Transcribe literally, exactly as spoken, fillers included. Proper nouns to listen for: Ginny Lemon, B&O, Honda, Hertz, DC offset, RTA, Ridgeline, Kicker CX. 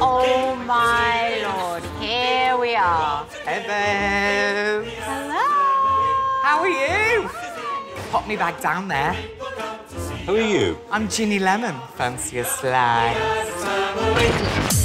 Oh my Lord, here we are. Hello. Hello. How are you? Pop me back down there. Who are you? I'm Ginny Lemon, fancier slide.